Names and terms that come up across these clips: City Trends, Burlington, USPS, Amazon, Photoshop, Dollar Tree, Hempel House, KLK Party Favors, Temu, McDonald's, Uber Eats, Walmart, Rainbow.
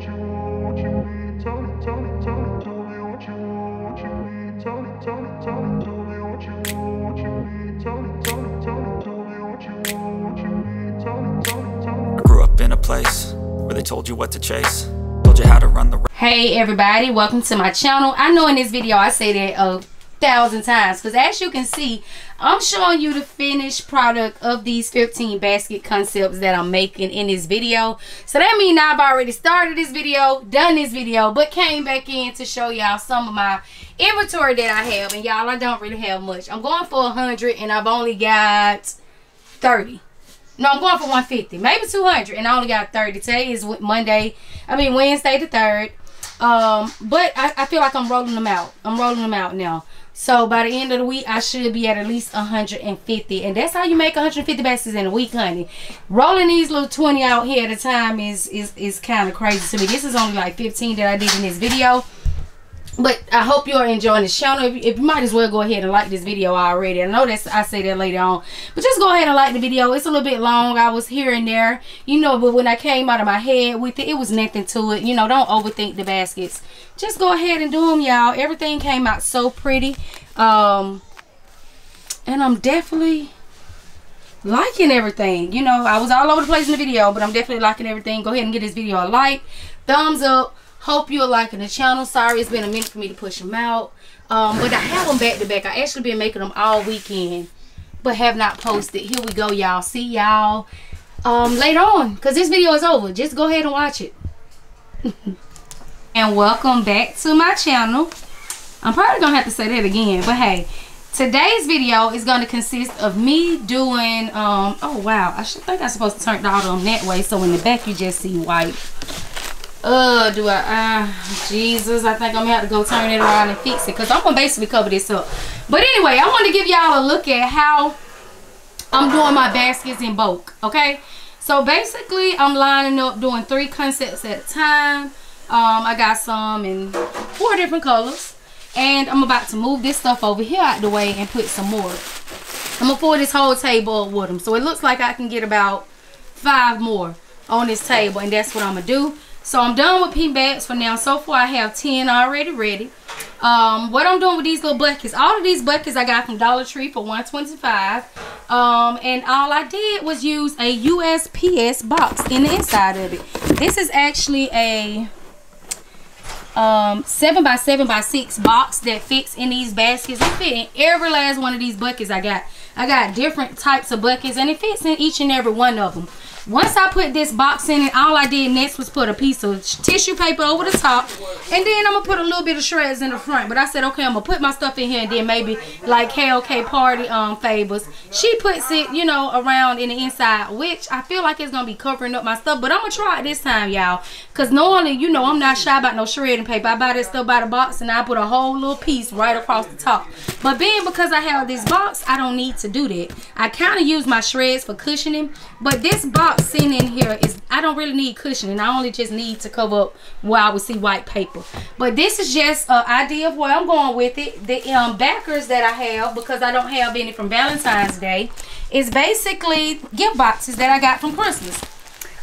what you want, what you need. Tell me, tell me what you want, what you need. Tell me, tell me what you want, what you need. Tell me, tell me what you want, what you need. Tell me. I grew up in a place where they told you what to chase, told you how to run the. Hey everybody, welcome to my channel. I know in this video I say that thousand times, because as you can see I'm showing you the finished product of these 15 basket concepts that I'm making in this video. So that means I've already started this video, done this video, but came back in to show y'all some of my inventory that I have. And y'all, I don't really have much. I'm going for 100 and I've only got 30. No, I'm going for 150, maybe 200, and I only got 30. Today is Wednesday the 3rd. But I feel like I'm rolling them out. I'm rolling them out now. So by the end of the week, I should be at least 150. And that's how you make 150 baskets in a week, honey. Rolling these little 20 out here at a time is kind of crazy to me. This is only like 15 that I did in this video. But I hope you are enjoying this channel. If you might as well go ahead and like this video already. I know that's, I say that later on, but just go ahead and like the video. It's a little bit long. I was here and there, you know, but when I came out of my head with it, it was nothing to it. You know, don't overthink the baskets. Just go ahead and do them, y'all. Everything came out so pretty. And I'm definitely liking everything. You know, I was all over the place in the video, but I'm definitely liking everything. Go ahead and give this video a like, thumbs up. Hope you're liking the channel. Sorry, it's been a minute for me to push them out. But I have them back to back. I actually been making them all weekend, but have not posted. Here we go, y'all. See y'all later on, because this video is over. Just go ahead and watch it. And welcome back to my channel. I'm probably going to have to say that again, but hey. Today's video is going to consist of me doing, oh wow. I should think I'm supposed to turn all of them that way, so in the back you just see white. Jesus, I think I'm gonna have to go turn it around and fix it, because I'm gonna basically cover this up. But anyway, I want to give y'all a look at how I'm doing my baskets in bulk. Okay, so basically I'm lining up, doing 3 concepts at a time. I got some in 4 different colors, and I'm about to move this stuff over here out the way and put some more. I'm gonna fill this whole table up with them, so it looks like I can get about 5 more on this table, and that's what I'm gonna do. So I'm done with pin bags for now. So far I have 10 already ready. What I'm doing with these little buckets, all of these buckets I got from Dollar Tree for $1.25. And all I did was use a USPS box in the inside of it. This is actually a 7x7x6 box that fits in these baskets. It fit in every last one of these buckets I got. I got different types of buckets, and it fits in each and every one of them. Once I put this box in it, all I did next was put a piece of tissue paper over the top, and then I'm gonna put a little bit of shreds in the front. But I said, okay, I'm gonna put my stuff in here, and then maybe like KLK Party Favors, she puts it, you know, around in the inside, which I feel like it's gonna be covering up my stuff. But I'm gonna try it this time, y'all, because normally, you know, I'm not shy about no shredding paper. I buy this stuff by the box, and I put a whole little piece right across the top. But being because I have this box, I don't need to do that. I kind of use my shreds for cushioning, but this box sitting in here is, I don't really need cushioning. I only just need to cover up where I would see white paper. But this is just an idea of where I'm going with it. The backers that I have, because I don't have any from Valentine's Day, is basically gift boxes that I got from Christmas.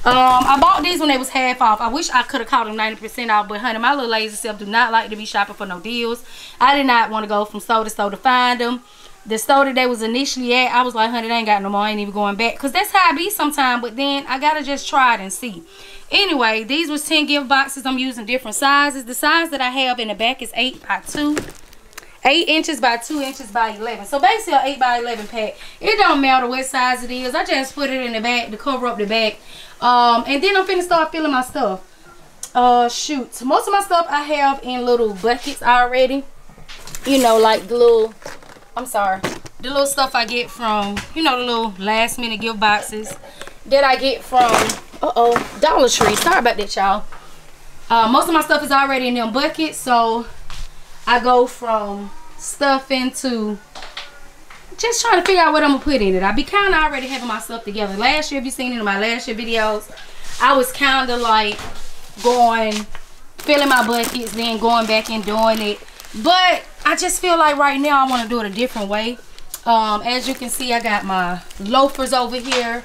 I bought these when they was half off. I wish I could have caught them 90% off, but honey, my little lazy self do not like to be shopping for no deals. I did not want to go from store to store to find them. The store that they was initially at, I was like, honey, they ain't got no more. I ain't even going back. Because that's how I be sometimes. But then I got to just try it and see. Anyway, these was 10 gift boxes. I'm using different sizes. The size that I have in the back is 8x2. 8 inches by 2 inches by 11. So basically an 8x11 pack. It don't matter what size it is. I just put it in the back to cover up the back. And then I'm finna start filling my stuff. Shoot. Most of my stuff I have in little buckets already. You know, like the little... I'm sorry, the little stuff I get from, you know, the little last minute gift boxes that I get from, Dollar Tree. Sorry about that, y'all. Most of my stuff is already in them buckets, so I go from stuff into just trying to figure out what I'm going to put in it. I be kind of already having my stuff together. Last year, if you've seen it in my last year videos, I was kind of like going, filling my buckets, then going back and doing it. But I just feel like right now I want to do it a different way. As you can see, I got my loafers over here.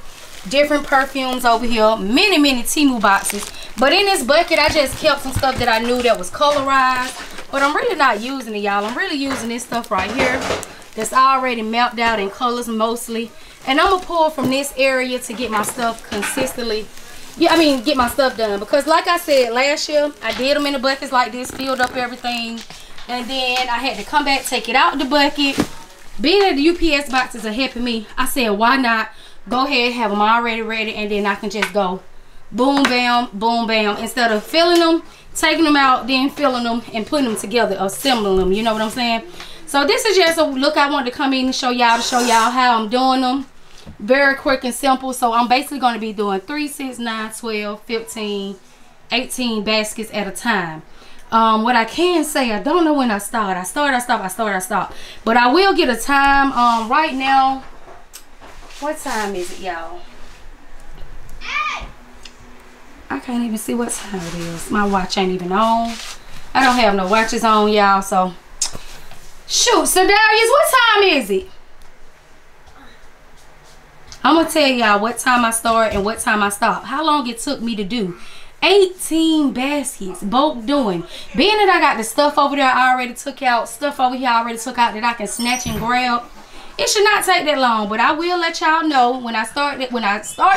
different perfumes over here, many Temu boxes. But in this bucket I just kept some stuff that I knew that was colorized, but I'm really not using it, y'all. I'm really using this stuff right here that's already mapped out in colors mostly, and I'm gonna pull from this area to get my stuff consistently, get my stuff done, because like I said last year, I did them in the buckets like this, filled up everything, and then I had to come back, take it out the bucket. Being that the UPS boxes are helping me, I said why not go ahead, have them already ready, and then I can just go boom bam boom bam, instead of filling them, taking them out, then filling them and putting them together, assembling them, you know what I'm saying? So this is just a look I wanted to come in and show y'all, to show y'all how I'm doing them. Very quick and simple. So I'm basically going to be doing 3, 6, 9, 12, 15, 18 baskets at a time. What I can say, I don't know when I start. I start. But I will get a time. Right now, what time is it, y'all? I can't even see what time it is. My watch ain't even on. I don't have no watches on, y'all. So, shoot, so Darius, what time is it? I'm gonna tell y'all what time I start and what time I stop. How long it took me to do 18 baskets, both doing. Being that I got the stuff over there I already took out, stuff over here I already took out that I can snatch and grab, it should not take that long. But I will let y'all know when I start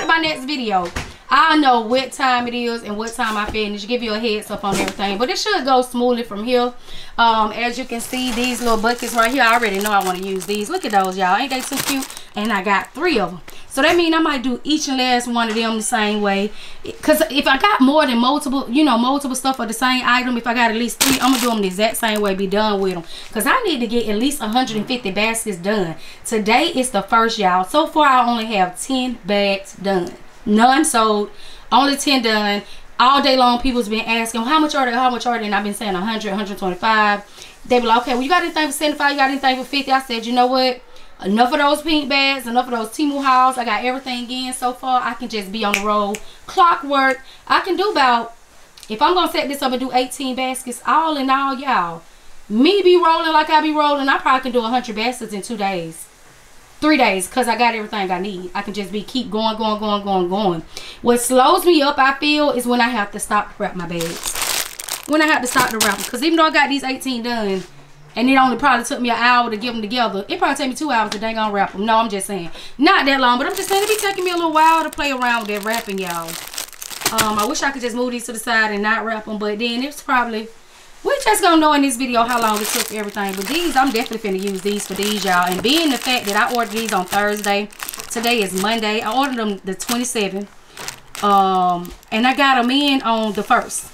my next video. I know what time it is and what time I finish, give you a heads up on everything. But it should go smoothly from here. As you can see, these little buckets right here, I already know I want to use these. Look at those, y'all, ain't they so cute? And I got 3 of them, so that means I might do each and last one of them the same way, because if I got more than multiple, you know, multiple stuff for the same item, if I got at least 3, I'm gonna do them the exact same way, be done with them, because I need to get at least 150 baskets done. Today is the first, y'all. So far I only have 10 bags done, none sold, only 10 done. All day long people's been asking, well, how much are they, and I've been saying 100 125. They be like, okay, well, you got anything for 75, you got anything for 50? I said, you know what, enough of those pink bags, enough of those Temu hauls. I got everything in so far. I can just be on the road, clockwork. I can do about, if I'm gonna set this up and do 18 baskets all in all, y'all, me be rolling like I be rolling, I probably can do 100 baskets in 2 days, 3 days, because I got everything I need. I can just be keep going. What slows me up, I feel, is when I have to stop to wrap my bags, when I have to stop to wrap them, because even though I got these 18 done and it only probably took me an hour to give them together, it probably take me 2 hours to dang on wrap them. No, I'm just saying, not that long, but I'm just saying it be taking me a little while to play around with that wrapping, y'all. I wish I could just move these to the side and not wrap them, but then it's probably, we're just gonna know in this video how long it took for everything. But these, I'm definitely finna use these for these, y'all. And being the fact that I ordered these on Thursday, today is Monday, I ordered them the 27th, and I got them in on the 1st.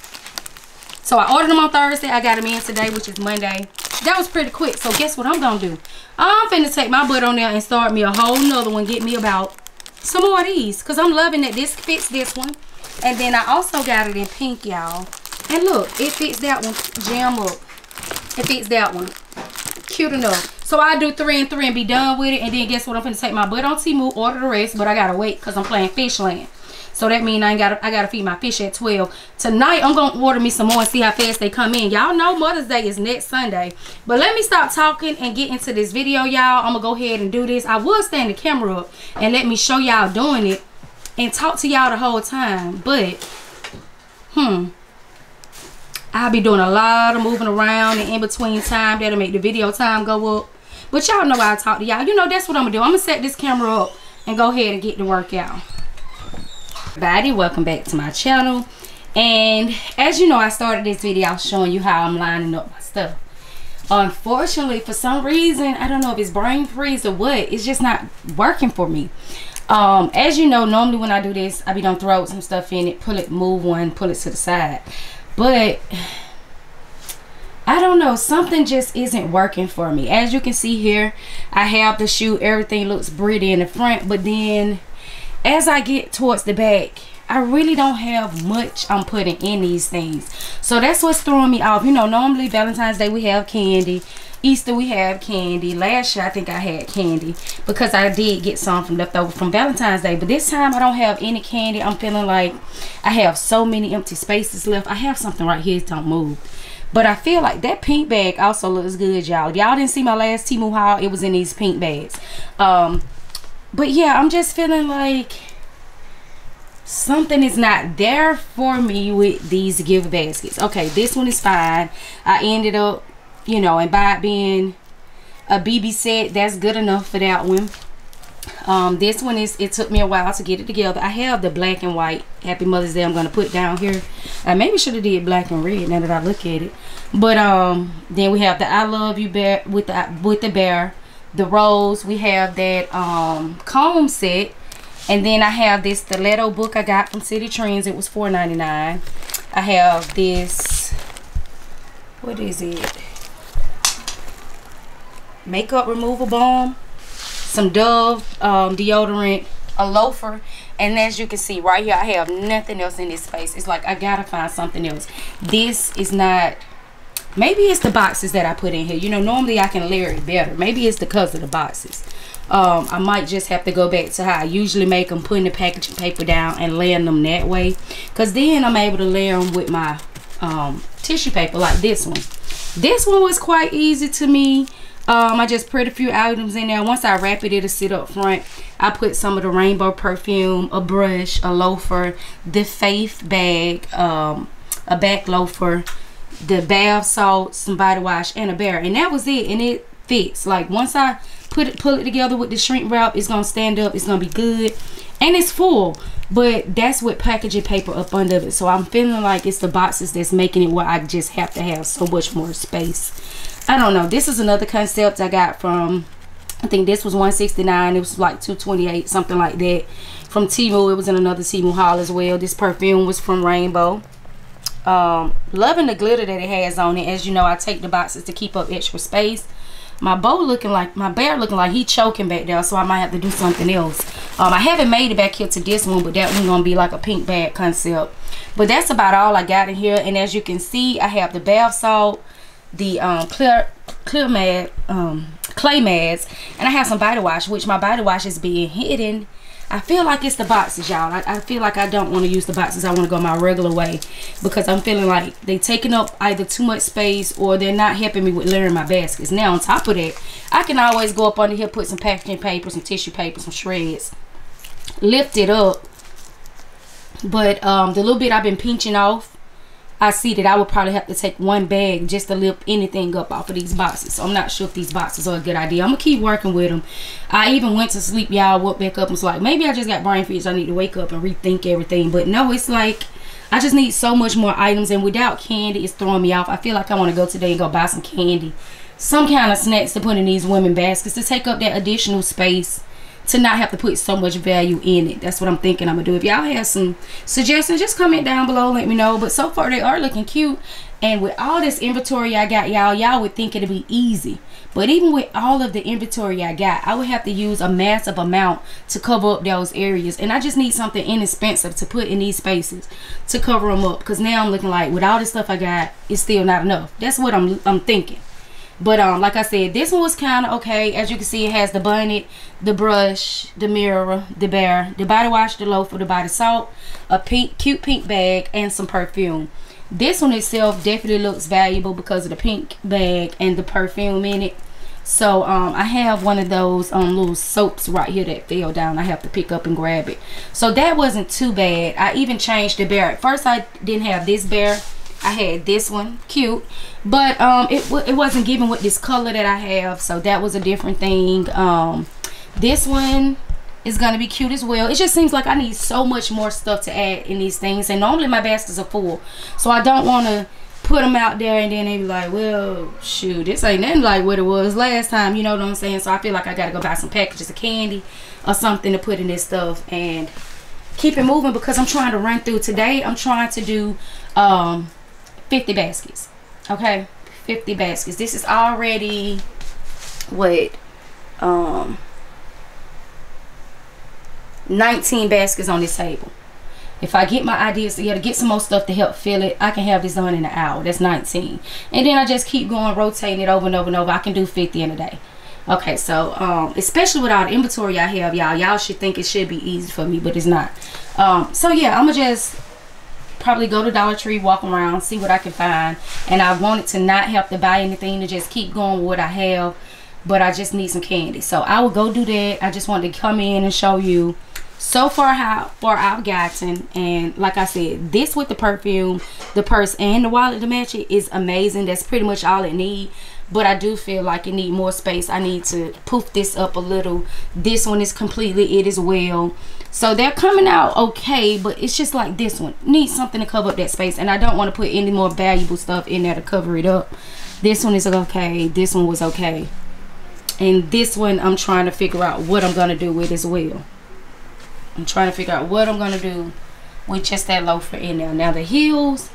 So I ordered them on Thursday, I got them in today, which is Monday. That was pretty quick. So guess what I'm gonna do, I'm finna take my butt on there and start me a whole nother one, get me about some more of these, because I'm loving that this fits this one. And then I also got it in pink, y'all. And look, it fits that one. Jam up. It fits that one. Cute enough. So I do 3 and 3 and be done with it. And then guess what? I'm going to take my butt on Temu, order the rest. But I got to wait because I'm playing Fishland. So that means I gotta feed my fish at 12. Tonight, I'm going to order me some more and see how fast they come in. Y'all know Mother's Day is next Sunday. But let me stop talking and get into this video, y'all. I'm going to go ahead and do this. I will stand the camera up and let me show y'all doing it and talk to y'all the whole time. But, I'll be doing a lot of moving around and in between time. That'll make the video time go up. But y'all know I talk to y'all. You know that's what I'm going to do. I'm going to set this camera up and go ahead and get to work, y'all. Everybody, welcome back to my channel. And as you know, I started this video showing you how I'm lining up my stuff. Unfortunately, for some reason, I don't know if it's brain freeze or what, it's just not working for me. As you know, normally when I do this, I be done throw some stuff in it, pull it, move one, pull it to the side. But I don't know, something just isn't working for me. As you can see here, I have the shoe, everything looks pretty in the front, but then as I get towards the back, I really don't have much I'm putting in these things. So that's what's throwing me off. You know, normally Valentine's Day we have candy, Easter we have candy. Last year I think I had candy because I did get some from leftover from Valentine's Day, but this time I don't have any candy. I'm feeling like I have so many empty spaces left. I have something right here, it don't move, but I feel like that pink bag also looks good, y'all. If y'all didn't see my last Temu haul, it was in these pink bags. But yeah, I'm just feeling like something is not there for me with these gift baskets. Okay, this one is fine. I ended up, you know, and by it being a BB set, that's good enough for that one. This one is, it took me a while to get it together. I have the black and white Happy Mother's Day I'm gonna put down here. I maybe should have did black and red now that I look at it. But then we have the I love you bear with the bear, the rose. We have that comb set, and then I have this stiletto book I got from City Trends. It was $4.99. I have this, what is it, makeup removal balm, some Dove deodorant, a loafer, and as you can see right here, I have nothing else in this space. It's like I gotta find something else. This is not, maybe it's the boxes that I put in here. You know, normally I can layer it better. Maybe it's because of the boxes. I might just have to go back to how I usually make them, putting the packaging paper down and laying them that way, because then I'm able to layer them with my tissue paper like this one. This one was quite easy to me. I just put a few items in there. Once I wrap it, it'll sit up front. I put some of the Rainbow perfume, a brush, a loafer, the Faith bag, a back loafer, the bath salt, some body wash, and a bear. And that was it, and it fits. Like, once I pull it together with the shrink wrap, it's gonna stand up, it's gonna be good, and it's full. But that's with packaging paper up under it. So I'm feeling like it's the boxes that's making it where I just have to have so much more space. I don't know. This is another concept I got from, I think this was $169. It was like $228, something like that, from Temu. It was in another Temu haul as well. This perfume was from Rainbow. Loving the glitter that it has on it. As you know, I take the boxes to keep up extra space. My bow looking like, my bear looking like he choking back there, so I might have to do something else. I haven't made it back here to this one, but that one gonna be like a pink bag concept. But that's about all I got in here. And as you can see, I have the bath salt, the clay mats, and I have some body wash, which my body wash is being hidden. I feel like it's the boxes, y'all. I feel like I don't want to use the boxes. I want to go my regular way, because I'm feeling like they're taking up either too much space or they're not helping me with layering my baskets. Now, on top of that, I can always go up under here, put some packaging paper, some tissue paper, some shreds, lift it up. But the little bit I've been pinching off, I see that I would probably have to take one bag just to lift anything up off of these boxes. So I'm not sure if these boxes are a good idea. I'm gonna keep working with them. I even went to sleep, y'all, woke back up and was like, maybe I just got brain fits. I need to wake up and rethink everything. But no, it's like I just need so much more items, and without candy, it's throwing me off. I feel like I want to go today and go buy some candy, some kind of snacks to put in these women baskets to take up that additional space, to not have to put so much value in it. That's what I'm thinking I'm gonna do. If y'all have some suggestions, just comment down below, let me know. But so far, they are looking cute, and with all this inventory I got, y'all would think it'd be easy, but even with all of the inventory I got, I would have to use a massive amount to cover up those areas, and I just need something inexpensive to put in these spaces to cover them up, because now I'm looking like with all the stuff I got, it's still not enough. That's what I'm thinking. But like I said, this one was kind of okay. As you can see, it has the bonnet, the brush, the mirror, the bear, the body wash, the loafer, the body salt, a pink, cute pink bag, and some perfume. This one itself definitely looks valuable because of the pink bag and the perfume in it. So I have one of those little soaps right here that fell down. I have to pick up and grab it. So that wasn't too bad. I even changed the bear. At first, I didn't have this bear. I had this one, cute, but it wasn't giving with this color that I have, so that was a different thing. This one is gonna be cute as well. It just seems like I need so much more stuff to add in these things, and normally my baskets are full, so I don't want to put them out there and then they be like, well, shoot, this ain't nothing like what it was last time, you know what I'm saying? So I feel like I gotta go buy some packages of candy or something to put in this stuff and keep it moving, because I'm trying to run through today. I'm trying to do 50 baskets. Okay, 50 baskets. This is already what, 19 baskets on this table. If I get my ideas together, get some more stuff to help fill it, I can have this done in an hour. That's 19, and then I just keep going, rotating it over and over and over. I can do 50 in a day. Okay, so especially with all the inventory I have, y'all should think it should be easy for me, but it's not. So yeah, I'm gonna just probably go to Dollar Tree, walk around, see what I can find. And I wanted to not have to buy anything, to just keep going with what I have, but I just need some candy, so I will go do that. I just wanted to come in and show you so far how far I've gotten, and like I said, this with the perfume, the purse, and the wallet to match it is amazing. That's pretty much all it needs, but I do feel like it needs more space. I need to poof this up a little. This one is completely it as well. So they're coming out okay, but it's just like this one needs something to cover up that space, and I don't want to put any more valuable stuff in there to cover it up. This one is okay, this one was okay, and this one I'm trying to figure out what I'm going to do with as well. I'm trying to figure out what I'm going to do with just that loafer in there. Now the heels,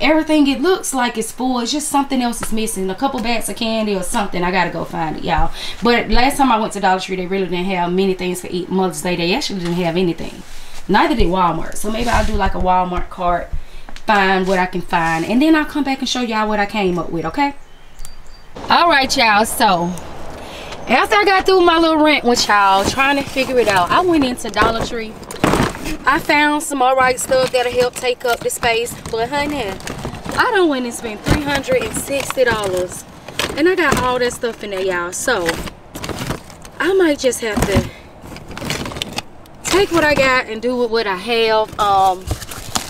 everything, it looks like it's full. It's just something else is missing. A couple bags of candy or something. I got to go find it, y'all. But last time I went to Dollar Tree, they really didn't have many things to eat. Mother's Day, they actually didn't have anything. Neither did Walmart. So maybe I'll do like a Walmart cart, find what I can find, and then I'll come back and show y'all what I came up with, okay? All right, y'all. So after I got through my little rant with y'all, trying to figure it out, I went into Dollar Tree. I found some alright stuff that'll help take up the space, but honey, I done went and spent $360, and I got all that stuff in there, y'all. So I might just have to take what I got and do with what I have.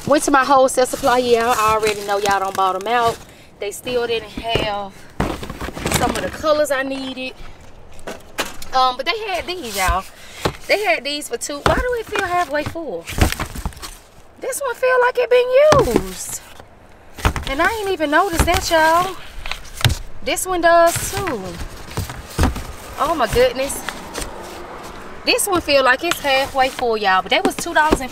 Went to my wholesale supply, y'all. I already know y'all done bought them out. They still didn't have some of the colors I needed. But they had these, y'all. They had these for $2. Why do it feel halfway full? This one feel like it been used, and I ain't even noticed that, y'all. This one does too. Oh my goodness. This one feel like it's halfway full, y'all. But that was $2.49.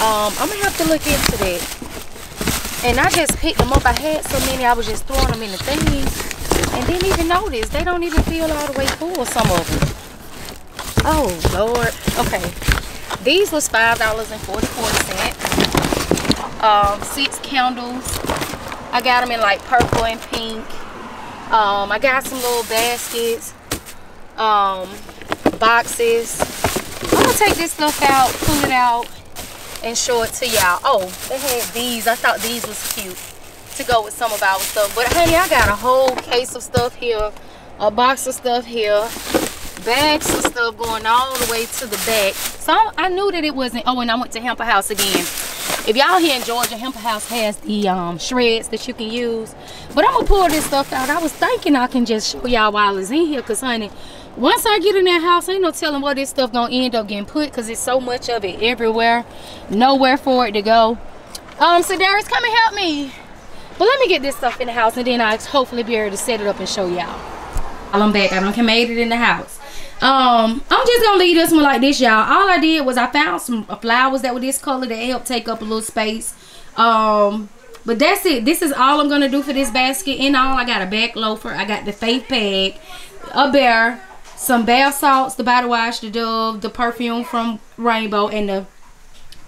I'm gonna have to look into that. And I just picked them up. I had so many, I was just throwing them in the thingies. And didn't even notice. They don't even feel all the way full, some of them. Oh Lord. Okay, these was $5.44. 6 candles. I got them in like purple and pink. I got some little baskets, boxes. I'm gonna take this stuff out, pull it out, and show it to y'all. Oh, they had these. I thought these was cute to go with some of our stuff, but honey, I got a whole case of stuff here, a box of stuff here, bags of stuff going all the way to the back. So I knew that it wasn't. Oh, and I went to Hempel House again. If y'all here in Georgia, Hempel House has the shreds that you can use, but I'm gonna pull this stuff out. I was thinking I can just show y'all while it's in here, because honey, once I get in that house, ain't no telling where this stuff gonna end up getting put, because it's so much of it everywhere, nowhere for it to go. So Darius, come and help me. But let me get this stuff in the house, and then I'll hopefully be able to set it up and show y'all. I'm back. I done made it in the house. I'm just gonna leave this one like this, y'all. All I did was I found some flowers that were this color that helped take up a little space. But that's it. This is all I'm gonna do for this basket. In all, I got a back loafer, I got the faith bag, a bear, some bath salts, the body wash, the Dove, the perfume from Rainbow, and the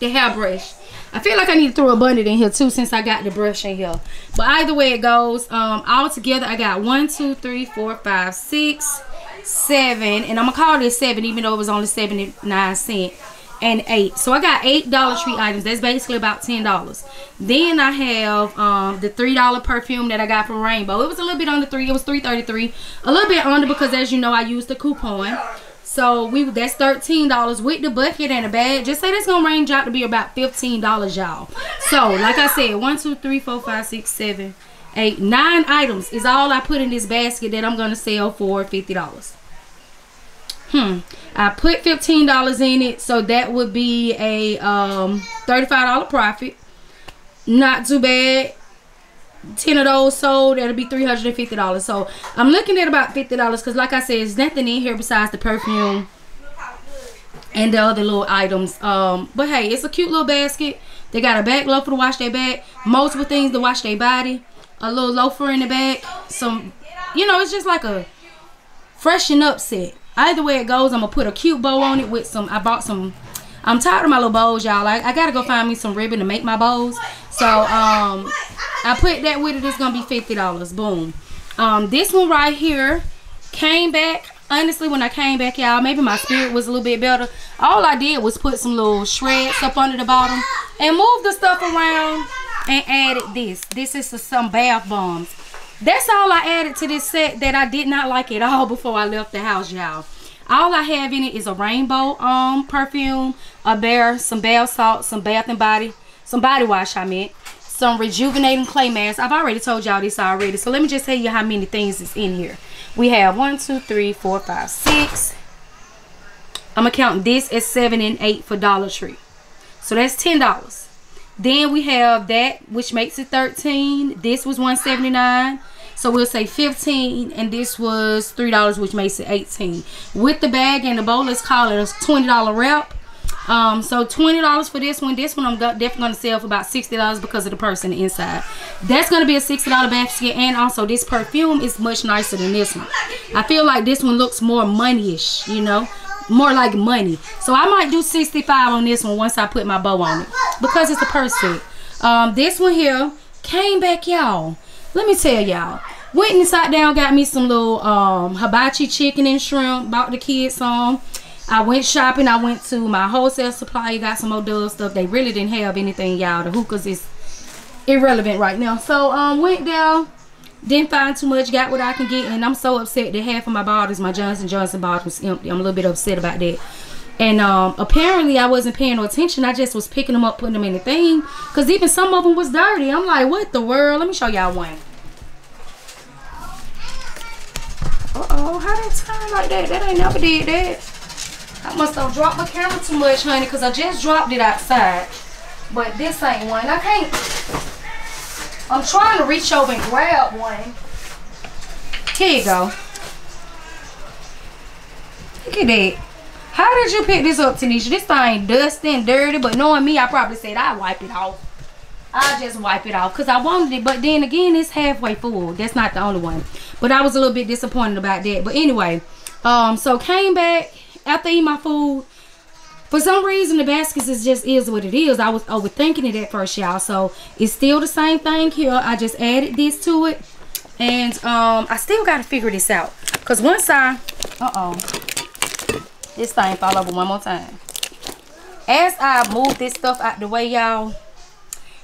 hairbrush. I feel like I need to throw a bunny in here too, since I got the brush in here. But either way it goes, all together I got 1, 2, 3, 4, 5, 6, 7, and I'm gonna call this 7 even though it was only 79 cents, and 8. So I got 8 Dollar Tree items. That's basically about $10. Then I have the $3 perfume that I got from Rainbow. It was a little bit under 3. It was $3.33, a little bit under, because as you know, I used the coupon. So that's $13 with the bucket and a bag. Just say that's gonna range out to be about $15, y'all. So like I said, 1, 2, 3, 4, 5, 6, 7, 8, 9 items is all I put in this basket that I'm gonna sell for $50. I put $15 in it, so that would be a $35 profit. Not too bad. 10 of those sold, that'll be $350. So I'm looking at about $50, because like I said, there's nothing in here besides the perfume and the other little items. But hey, it's a cute little basket. They got a back loafer to wash their back, multiple things to wash their body, a little loafer in the back, some, you know, it's just like a freshen up set. Either way it goes, I'm gonna put a cute bow on it with some, I bought some, I'm tired of my little bows, y'all. I gotta go find me some ribbon to make my bows. So I put that with it. It's gonna be $50. Boom. This one right here came back. Honestly, when I came back, y'all, maybe my spirit was a little bit better. All I did was put some little shreds up under the bottom and move the stuff around and added this. This is some bath bombs. That's all I added to this set that I did not like at all before I left the house, y'all. All I have in it is a Rainbow perfume, a Bear, some bath salt, some Bath and Body, some body wash I meant, some rejuvenating clay mask. I've already told y'all this already, so let me just tell you how many things is in here. We have 1, 2, 3, 4, 5, 6. I'm gonna count this as 7 and 8 for Dollar Tree, so that's $10. Then we have that, which makes it 13. This was $1.79, so we'll say 15, and this was $3, which makes it 18. With the bag and the bowl, let's call it a $20 wrap. So $20 for this one. This one I'm definitely going to sell for about $60 because of the person inside. That's going to be a $60 basket, and also this perfume is much nicer than this one. I feel like this one looks more moneyish, you know, more like money. So I might do $65 on this one once I put my bow on it, because it's a purse set. This one here came back, y'all. Let me tell y'all. Went and sat down, got me some little hibachi chicken and shrimp, bought the kids some. I went shopping. I went to my wholesale supplier, got some old Dove stuff. They really didn't have anything, y'all. The hookahs is irrelevant right now. So went down, didn't find too much, got what I can get, and I'm so upset that half of my bottles, my Johnson & Johnson bottles, was empty. I'm a little bit upset about that. And apparently I wasn't paying no attention. I just was picking them up, putting them in the thing, because even some of them was dirty. I'm like, what the world? Let me show y'all one. Uh-oh, how did it turn like that? That ain't never did that. I must have dropped my camera too much, honey, because I just dropped it outside. But this ain't one. I can't. I'm trying to reach over and grab one. Here you go. Look at that. How did you pick this up, Tanisha? This thing dusty and dirty, but knowing me, I probably said I'd wipe it off. I'll just wipe it off because I wanted it. But then again, it's halfway full. That's not the only one. But I was a little bit disappointed about that. But anyway, so came back. After eating my food, for some reason the baskets is what it is. I was overthinking it at first, y'all. So it's still the same thing here. I just added this to it, and I still gotta figure this out, because once I this thing fall over one more time. As I move this stuff out the way, y'all,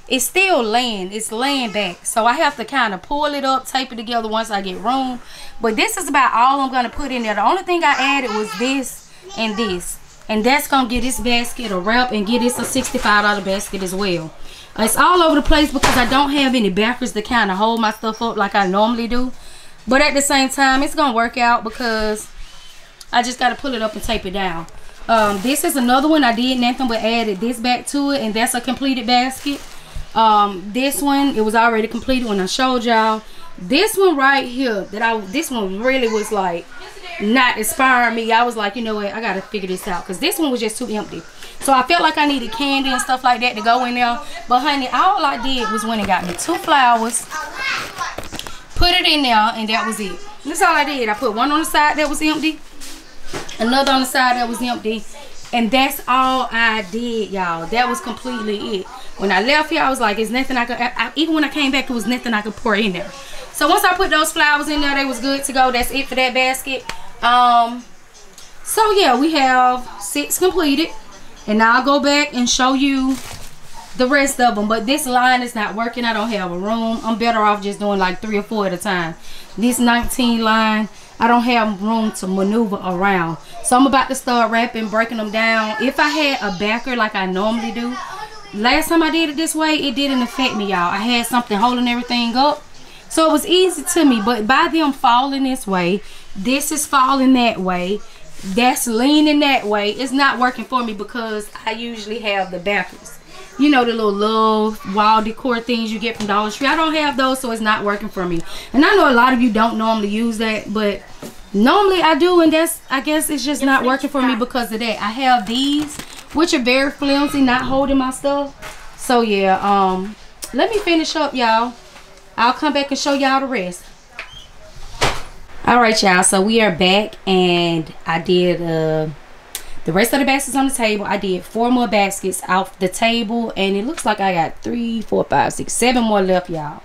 it's still laying. It's laying back. So I have to kind of pull it up, tape it together once I get room. But this is about all I'm gonna put in there. The only thing I added was this and this, and that's gonna get this basket a wrap and get this a $65 basket as well. It's all over the place because I don't have any backers to kind of hold my stuff up like I normally do, but at the same time it's gonna work out because I just gotta pull it up and tape it down. This is another one I did nothing but added this back to it, and that's a completed basket. This one, it was already completed when I showed y'all. This one right here, this one really was like not inspiring me. I was like, you know what, I gotta figure this out, because this one was just too empty. So I felt like I needed candy and stuff like that to go in there. But honey, all I did was went and got me 2 flowers, put it in there, and that was it. That's all I did. I put one on the side that was empty, another on the side that was empty, and that's all I did, y'all. That was completely it. When I left here, I was like, it's nothing I could, even when I came back, it was nothing I could pour in there. So once I put those flowers in there, they was good to go. That's it for that basket. So yeah, we have 6 completed, and now I'll go back and show you the rest of them. But this line is not working. I don't have a room. I'm better off just doing like 3 or 4 at a time. This 19 line, I don't have room to maneuver around. So I'm about to start wrapping, breaking them down. If I had a backer like I normally do, last time I did it this way, it didn't affect me, y'all. I had something holding everything up, so it was easy to me. But by them falling this way, this is falling that way, that's leaning that way, it's not working for me, because I usually have the backers, you know, the little wall decor things you get from Dollar Tree. I don't have those, so it's not working for me. And I know a lot of you don't normally use that, but normally I do, and that's, I guess it's just not working for me because of that. I have these, which are very flimsy, not holding my stuff. So yeah, let me finish up, y'all. I'll come back and show y'all the rest. All right, y'all, so we are back, and I did the rest of the baskets on the table. I did 4 more baskets off the table, and it looks like I got 3, 4, 5, 6, 7 more left, y'all.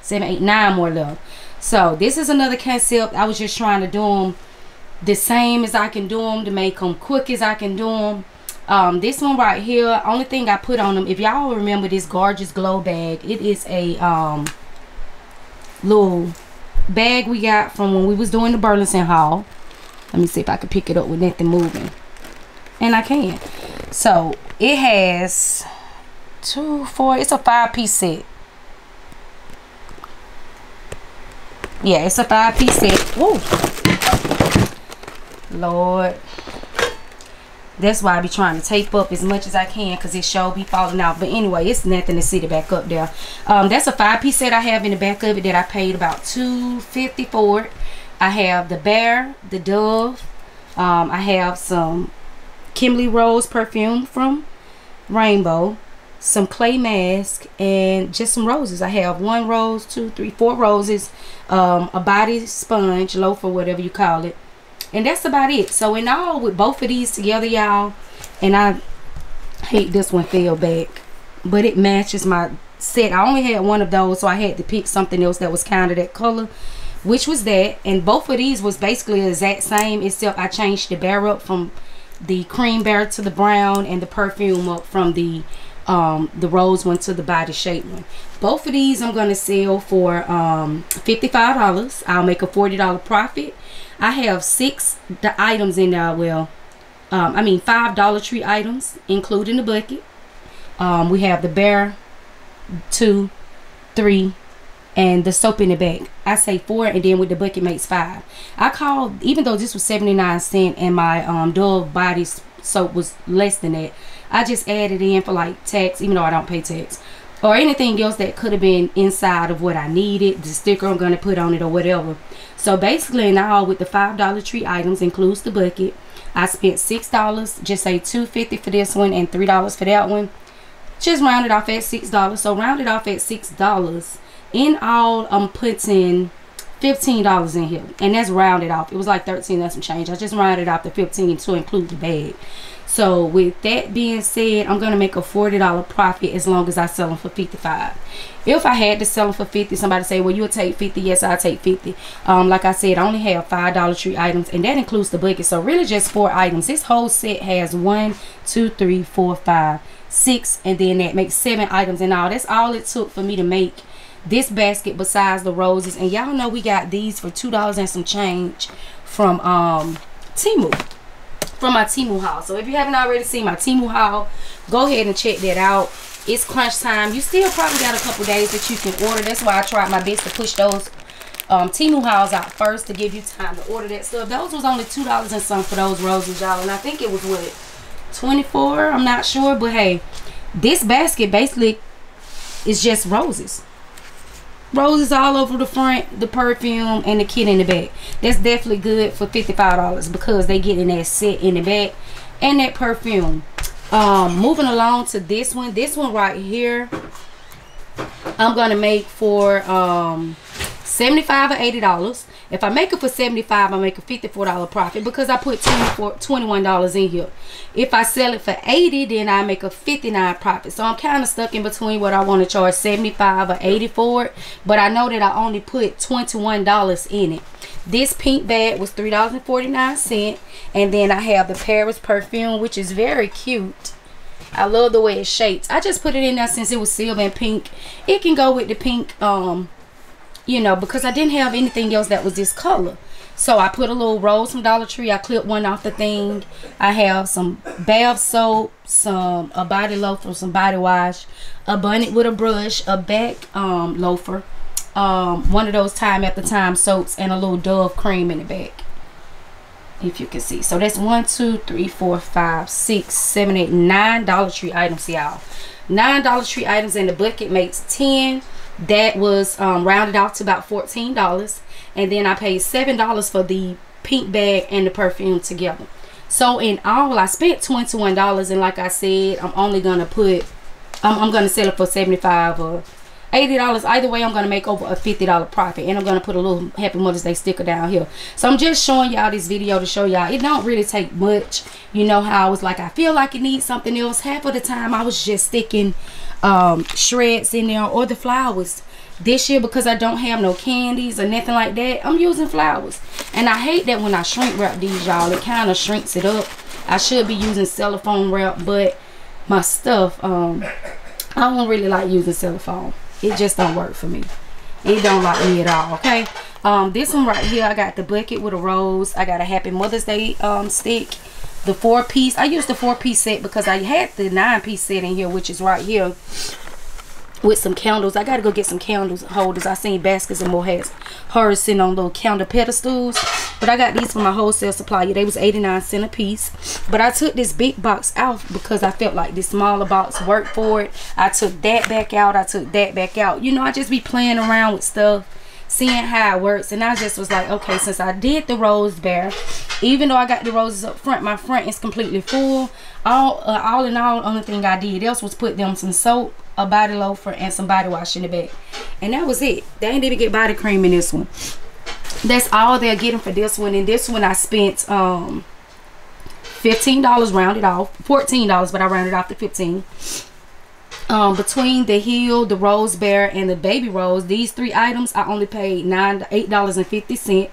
7, 8, 9 more left. So this is another concept. I was just trying to do them the same as I can do them, to make them quick as I can do them. This one right here, only thing I put on them, if y'all remember this gorgeous glow bag, it is a little bag we got from when we was doing the Burlington haul. Let me see if I can pick it up with nothing moving. And I can. So it has it's a 5-piece set. Yeah, it's a 5-piece set. Woo. Lord. That's why I be trying to tape up as much as I can, because it sure be falling out. But anyway, it's nothing to see the back up there. That's a 5-piece set I have in the back of it that I paid about $2.50 for it. I have the Bear, the Dove. I have some Kimberly Rose perfume from Rainbow, some clay mask, and just some roses. I have 1 rose, 2, 3, 4 roses, a body sponge, loaf, or whatever you call it. And that's about it. So in all, with both of these together, y'all, and I hate this one fell back, but it matches my set. I only had one of those, so I had to pick something else that was kind of that color, which was that. And both of these was basically the exact same, except I changed the Bear up from the cream bear to the brown, and the perfume up from the rose one to the body shape one. Both of these I'm going to sell for $55. I'll make a $40 profit. I have 6 items in there. Well, I mean 5 Dollar Tree items, including the bucket. We have the Bear, 2, 3, and the soap in the bag. I say 4, and then with the bucket makes 5. I called, even though this was 79 cents, and my Dove body soap was less than that, I just added in for like tax, even though I don't pay tax, or anything else that could have been inside of what I needed, the sticker I'm going to put on it or whatever. So basically in all, with the $5 tree items includes the bucket, I spent $6, just say $2.50 for this one and $3 for that one. Just round it off at $6. So round it off at $6. In all, I'm putting $15 in here, and that's rounded off. It was like 13, that's some change. I just rounded off the 15 to include the bag. So with that being said, I'm gonna make a $40 profit as long as I sell them for 55. If I had to sell them for 50, somebody say, well, you'll take 50. Yes, I'll take 50. Like I said, I only have $5 tree items, and that includes the bucket. So really just 4 items. This whole set has 1, 2, 3, 4, 5, 6, and then that makes 7 items in all. That's all it took for me to make this basket, besides the roses. And y'all know we got these for $2 and some change from Temu, from my Temu haul. So if you haven't already seen my Temu haul, go ahead and check that out. It's crunch time. You still probably got a couple days that you can order. That's why I tried my best to push those Temu hauls out first, to give you time to order that stuff. Those was only $2 and some for those roses, y'all, and I think it was what, 24, I'm not sure. But hey, this basket basically is just roses. Roses all over the front, the perfume, and the kit in the back. That's definitely good for $55, because they get in that set in the back and that perfume. Moving along to this one. This one right here, I'm going to make for $75 or $80. If I make it for $75, I make a $54 profit, because I put $21 in here. If I sell it for $80, then I make a $59 profit. So I'm kind of stuck in between what I want to charge $75 or $80 for it, but I know that I only put $21 in it. This pink bag was $3.49, and then I have the Paris perfume, which is very cute. I love the way it shapes. I just put it in there since it was silver and pink. It can go with the pink, you know, because I didn't have anything else that was this color. So I put a little rose from Dollar Tree. I clipped one off the thing. I have some bath soap, a body loafer, some body wash, a bonnet with a brush, a back loafer, one of those Time After Time soaps, and a little Dove cream in the back, if you can see. So that's 1, 2, 3, 4, 5, 6, 7, 8, 9 Dollar Tree items, y'all. 9 Dollar Tree items, and the bucket makes 10. That was rounded off to about $14, and then I paid $7 for the pink bag and the perfume together. So in all, I spent $21, and like I said, I'm only gonna put I'm gonna sell it for $75 or $80. Either way, I'm gonna make over a $50 profit, and I'm gonna put a little Happy Mother's Day sticker down here. So I'm just showing y'all this video to show y'all it don't really take much. You know how I was like, I feel like it needs something else. Half of the time I was just sticking shreds in there, or the flowers. This year, because I don't have no candies or nothing like that, I'm using flowers. And I hate that when I shrink wrap these, y'all, it kind of shrinks it up. I should be using cellophane wrap, but my stuff, I don't really like using cellophane. It just don't work for me. It don't like me at all. Okay, This one right here, I got the bucket with a rose. I got a Happy Mother's Day stick. The 4-piece. I used the 4-piece set because I had the 9-piece set in here, which is right here, with some candles. I gotta go get some candles holders. I seen Baskets and More has hers sitting on little candle pedestals, but I got these from my wholesale supplier. They was 89 cents a piece, but I took this big box out because I felt like this smaller box worked for it. I took that back out. I took that back out. You know, I just be playing around with stuff, seeing how it works, and I just was like, okay, since I did the rose bear, even though I got the roses up front, my front is completely full. All in all, only thing I did else was put them some soap, a body loafer, and some body wash in the back, and that was it. They didn't even get body cream in this one. That's all they're getting for this one. And this one I spent $15, rounded off, $14, but I rounded off to 15. Between the heel, the rose bear, and the baby rose, these three items, I only paid $8.50.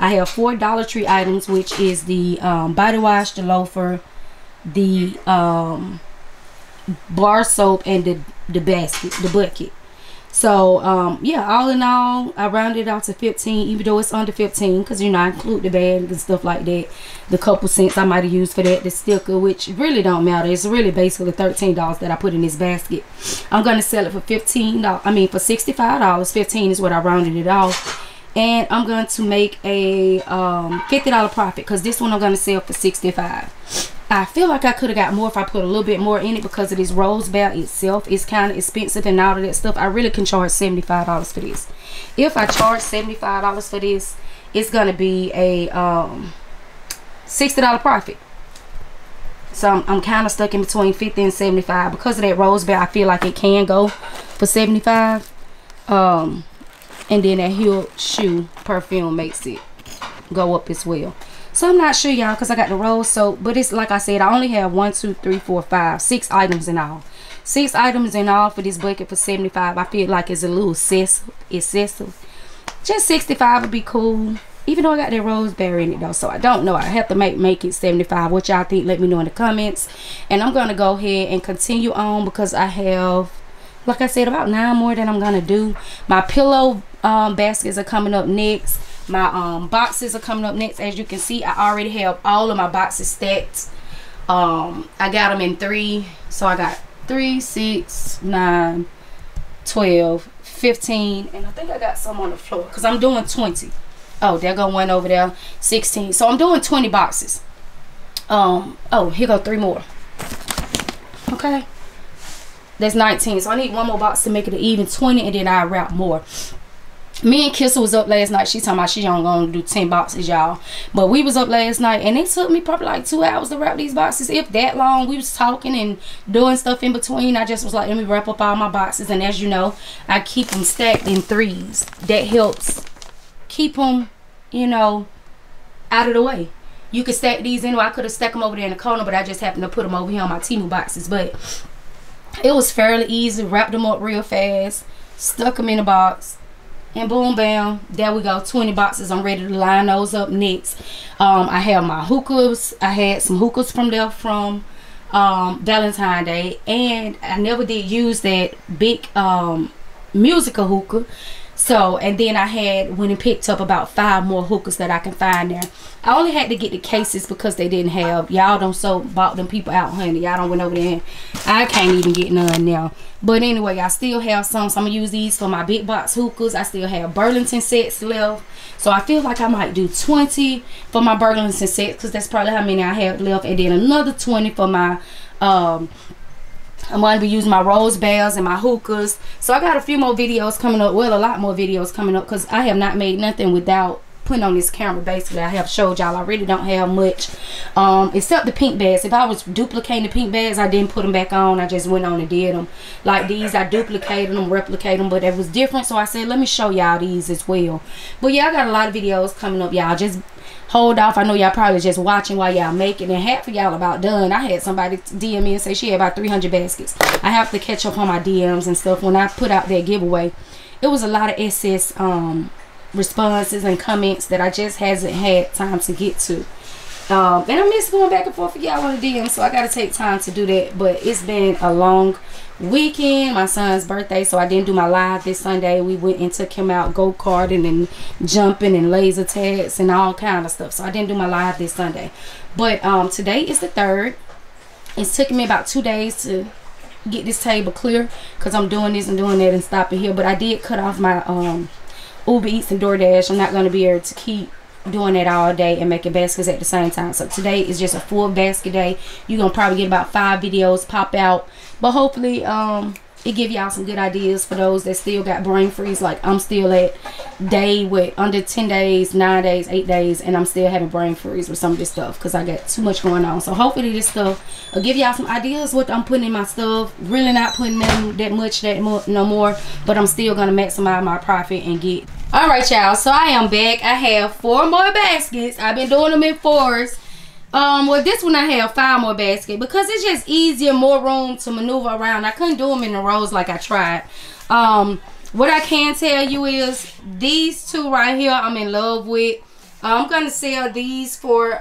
I have 4 Dollar Tree items, which is the body wash, the loafer, the bar soap, and the basket, the bucket. So yeah, all in all, I rounded it out to 15, even though it's under 15, because, you know, I include the bag and stuff like that, the couple cents I might have used for that, the sticker, which really don't matter. It's really basically $13 that I put in this basket. I'm gonna sell it for $65. 15 is what I rounded it off, and I'm going to make a $50 profit, because this one I'm going to sell for $65. I feel like I could have got more if I put a little bit more in it, because of this rose bell itself is kind of expensive and all of that stuff. I really can charge $75 for this. If I charge $75 for this, it's going to be a $60 profit. So I'm kind of stuck in between 50 and 75. Because of that rose bell, I feel like it can go for 75. And then that heel shoe perfume makes it go up as well. So I'm not sure, y'all, because I got the rose soap, but it's like I said, I only have 6 items in all. 6 items in all for this bucket for $75. I feel like it's a little excessive. Just $65 would be cool, even though I got that rose berry in it though. So I don't know, I have to make it $75. What y'all think? Let me know in the comments, and I'm gonna go ahead and continue on, because I have, like I said, about 9 more that I'm gonna do. My pillow baskets are coming up next. My boxes are coming up next. As you can see, I already have all of my boxes stacked. I got them in 3, so I got 3, 6, 9, 12, 15, and I think I got some on the floor, because I'm doing 20. Oh, there go one over there. 16. So I'm doing 20 boxes. Oh, here go 3 more. Okay, that's 19. So I need one more box to make it an even 20, and then I wrap more. Me and Kissa was up last night. She talking about she only gonna do 10 boxes, y'all, but we was up last night, and it took me probably like 2 hours to wrap these boxes, if that long. We was talking and doing stuff in between. I just was like, let me wrap up all my boxes, and as you know, I keep them stacked in 3s. That helps keep them, you know, out of the way. You could stack these anywhere. I could have stacked them over there in the corner, but I just happened to put them over here on my Temu boxes. But it was fairly easy. Wrapped them up real fast, stuck them in the box, and boom bam, there we go, 20 boxes. I'm ready to line those up next. I have my hookahs. I had some hookahs from there from Valentine's Day, and I never did use that big musical hookah. So, and then I had went and picked up about 5 more hookahs that I can find there. I only had to get the cases because they didn't have, y'all done so bought them people out, honey. Y'all done went over there, and I can't even get none now. But anyway, I still have some, so I'm gonna use these for my big box hookahs. I still have Burlington sets left, so I feel like I might do 20 for my Burlington sets, because that's probably how many I have left, and then another 20 for my I'm going to be using my rose bells and my hookahs. So I got a few more videos coming up. Well, a lot more videos coming up, because I have not made nothing without putting on this camera. Basically, I have showed y'all I really don't have much, except the pink bags. If I was duplicating the pink bags, I didn't put them back on. I just went on and did them. Like these, I duplicated them, replicated them, but it was different. So I said, let me show y'all these as well. But yeah, I got a lot of videos coming up, y'all. Just hold off. I know y'all probably just watching while y'all making, and half of y'all about done. I had somebody DM me and say she had about 300 baskets. I have to catch up on my DMs and stuff. When I put out that giveaway, it was a lot of excess responses and comments that I just hasn't had time to get to. And I miss going back and forth with y'all on the DM, so I gotta take time to do that. But it's been a long weekend, my son's birthday, so I didn't do my live this Sunday. We went and took him out go-karting and jumping and laser tags and all kind of stuff, so I didn't do my live this Sunday. But today is the 3rd. It's taken me about 2 days to get this table clear because I'm doing this and doing that and stopping here. But I did cut off my Uber Eats and DoorDash. I'm not going to be able to keep doing that all day and making baskets at the same time. So today is just a full basket day. You're going to probably get about 5 videos pop out. But hopefully it give y'all some good ideas for those that still got brain freeze. Like I'm still at day with under 10 days, 9 days, 8 days, and I'm still having brain freeze with some of this stuff because I got too much going on. So hopefully this stuff will give y'all some ideas what I'm putting in my stuff. Really not putting in that much no more, but I'm still going to maximize my profit and get. Alright y'all, so I am back. I have 4 more baskets. I've been doing them in 4s. Well, this one I have 5 more baskets because it's just easier, more room to maneuver around. I couldn't do them in the rows like I tried. What I can tell you is these 2 right here I'm in love with. I'm gonna sell these for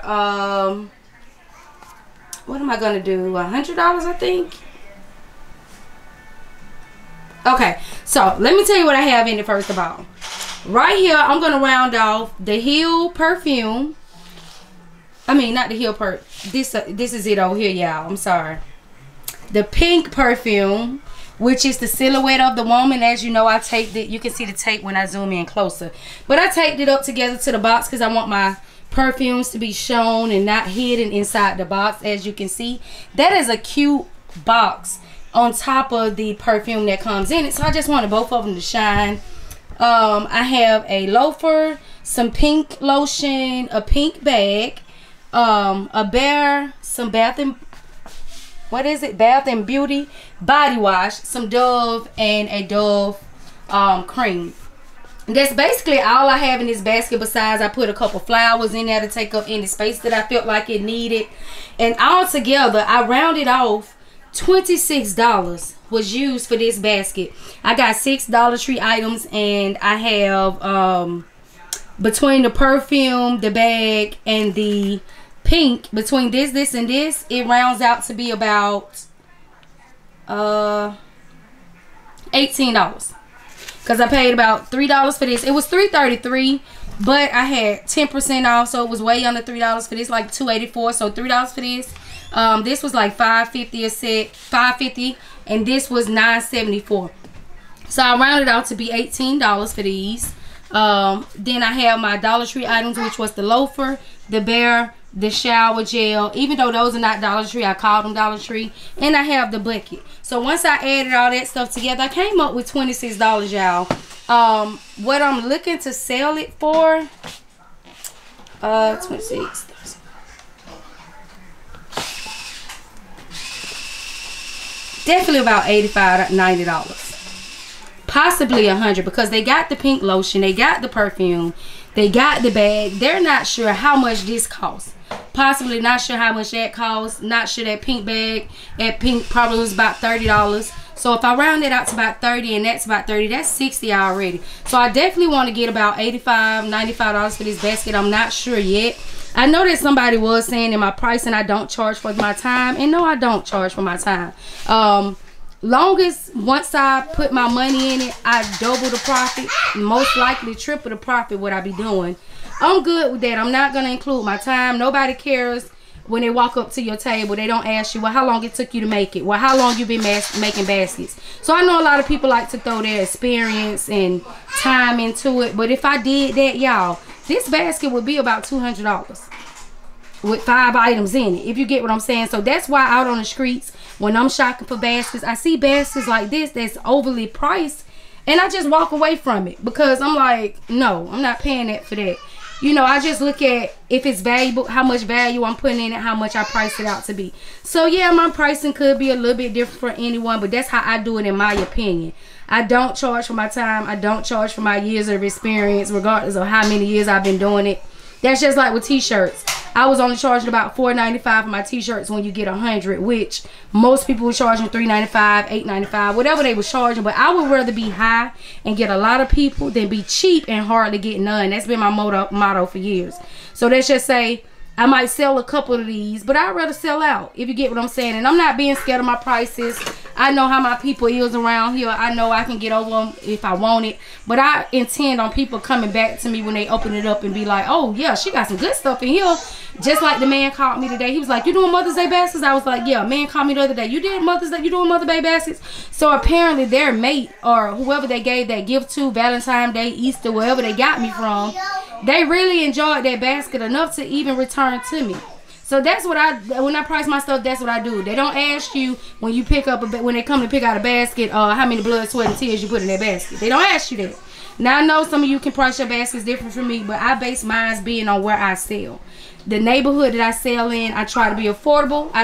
what am I gonna do, $100 I think. Okay, so let me tell you what I have in it. First of all, right here I'm gonna round off the Hill perfume. I mean, not the heel perk. This is it over here, y'all. I'm sorry. The pink perfume, which is the silhouette of the woman. As you know, I taped it. You can see the tape when I zoom in closer. But I taped it up together to the box because I want my perfumes to be shown and not hidden inside the box. As you can see, that is a cute box on top of the perfume that comes in it. So I just wanted both of them to shine. I have a loafer, some pink lotion, a pink bag, a bear, some Bath and Beauty body wash, some Dove, and a Dove cream. That's basically all I have in this basket. Besides, I put a couple flowers in there to take up any space that I felt like it needed. And all together, I rounded off $26 was used for this basket. I got 6 Dollar Tree items, and I have between the perfume, the bag, and the pink, between this and this, it rounds out to be about $18 because I paid about $3 for this. It was $3.33, but I had 10% off, so it was way under $3 for this, like $2.84. so $3 for this. This was like $5.50 a set, $5.50, and this was $9.74. so I rounded out to be $18 for these. Then I have my Dollar Tree items, which was the loafer, the bear, the shower gel. Even though those are not Dollar Tree, I called them Dollar Tree. And I have the bucket. So once I added all that stuff together, I came up with $26, y'all. What I'm looking to sell it for, 26. Definitely about $85, $90. Possibly $100, because they got the pink lotion, they got the perfume, they got the bag. They're not sure how much this costs. Possibly not sure how much that costs. Not sure that pink bag at pink probably was about $30. So if I round that out to about 30, and that's about 30, that's 60 already. So I definitely want to get about $85, $95 for this basket. I'm not sure yet. I know that somebody was saying in my pricing I don't charge for my time, and no, I don't charge for my time. Longest, once I put my money in it, I double the profit, most likely triple the profit what I be doing. I'm good with that. I'm not going to include my time. Nobody cares when they walk up to your table. They don't ask you, well, how long it took you to make it? Well, how long you been making baskets? So I know a lot of people like to throw their experience and time into it, but if I did that, y'all, this basket would be about $200 with 5 items in it, if you get what I'm saying. So that's why out on the streets, when I'm shopping for baskets, I see baskets like this that's overly priced, and I just walk away from it because I'm like, no, I'm not paying that for that. You know, I just look at if it's valuable, how much value I'm putting in it, how much I price it out to be. So yeah, my pricing could be a little bit different for anyone, but that's how I do it in my opinion. I don't charge for my time. I don't charge for my years of experience, regardless of how many years I've been doing it. That's just like with t-shirts. I was only charging about $4.95 for my t-shirts when you get 100, which most people were charging $3.95, $8.95, whatever they were charging. But I would rather be high and get a lot of people than be cheap and hardly get none. That's been my motto for years. So let's just say I might sell a couple of these, but I'd rather sell out, if you get what I'm saying. And I'm not being scared of my prices. I know how my people is around here. I know I can get over them if I want it. But I intend on people coming back to me when they open it up and be like, oh, yeah, she got some good stuff in here. Just like the man called me today. He was like, you doing Mother's Day baskets? I was like, yeah. Man called me the other day. You did Mother's Day? You doing Mother's Day baskets? So apparently their mate or whoever they gave that gift to, Valentine's Day, Easter, wherever they got me from, they really enjoyed that basket enough to even return to me. So that's what when I price my stuff, that's what I do. They don't ask you when you pick up, when they come to pick out a basket, how many blood, sweat, and tears you put in that basket. They don't ask you that. Now I know some of you can price your baskets different from me, but I base mine being on where I sell. The neighborhood that I sell in, I try to be affordable. I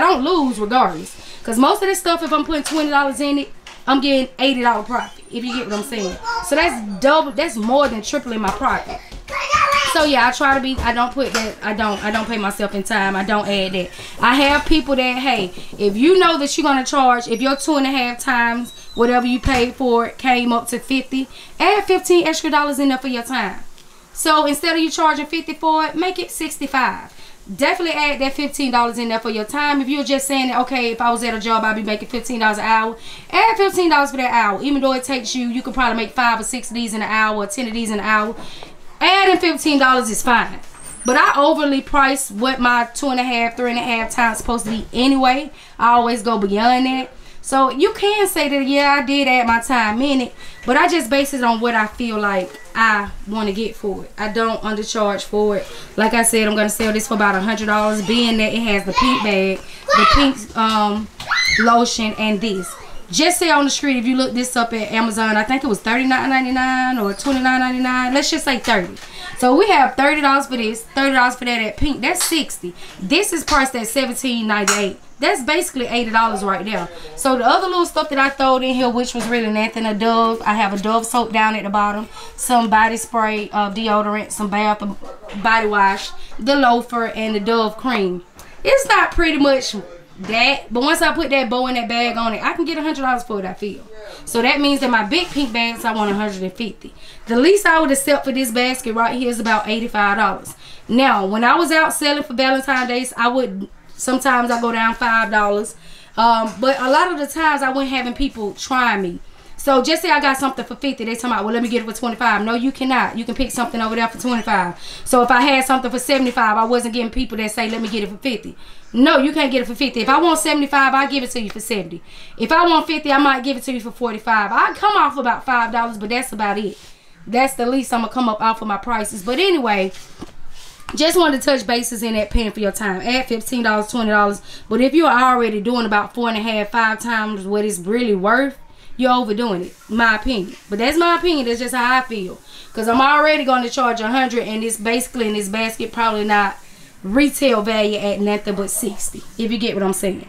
don't lose regardless. Cause most of this stuff, if I'm putting $20 in it, I'm getting $80 profit, if you get what I'm saying. So that's double, that's more than tripling my profit. So yeah, I try to be, I don't pay myself in time. I don't add that. I have people that, hey, if you know that you're gonna charge, if your 2.5 times whatever you paid for it came up to 50, add $15 extra in there for your time. So instead of you charging 50 for it, make it 65. Definitely add that $15 in there for your time. If you're just saying that, okay, if I was at a job, I'd be making $15 an hour, add $15 for that hour. Even though it takes you, you could probably make 5 or 6 of these in an hour, or 10 of these in an hour. Adding $15 is fine. But I overly price what my 2.5, 3.5 times supposed to be anyway. I always go beyond that. So you can say that, yeah, I did add my time in it, but I just base it on what I feel like I want to get for it. I don't undercharge for it. Like I said, I'm going to sell this for about $100, being that it has the pink bag, the pink lotion, and this. Just say on the street, if you look this up at Amazon, I think it was $39.99 or $29.99. Let's just say $30. So we have $30 for this, $30 for that at Pink. That's $60. This is priced at $17.98. That's basically $80 right there. So the other little stuff that I throwed in here, which was really nothing, a Dove. I have a Dove soap down at the bottom, some body spray, deodorant, some bath body wash, the loafer, and the Dove cream. It's not pretty much that, but once I put that bow and that bag on it, I can get $100 for it, I feel. So that means that my big pink bags, I want $150. The least I would accept for this basket right here is about $85. Now, when I was out selling for Valentine's Day, I would sometimes I go down $5, but a lot of the times I went having people try me. So just say I got something for 50, they talking about, well, let me get it for 25. No, you cannot. You can pick something over there for 25. So if I had something for 75, I wasn't getting people that say, let me get it for 50. No, you can't get it for 50. If I want 75, I'll give it to you for 70. If I want 50, I might give it to you for 45. I come off about $5, but that's about it. That's the least I'm going to come up off of my prices. But anyway, just wanted to touch bases in that pen for your time. Add $15, $20. But if you're already doing about 4.5, 5 times what it's really worth, you're overdoing it, my opinion. But that's my opinion. That's just how I feel. Because I'm already going to charge $100, and it's basically in this basket probably not retail value at nothing but $60, if you get what I'm saying.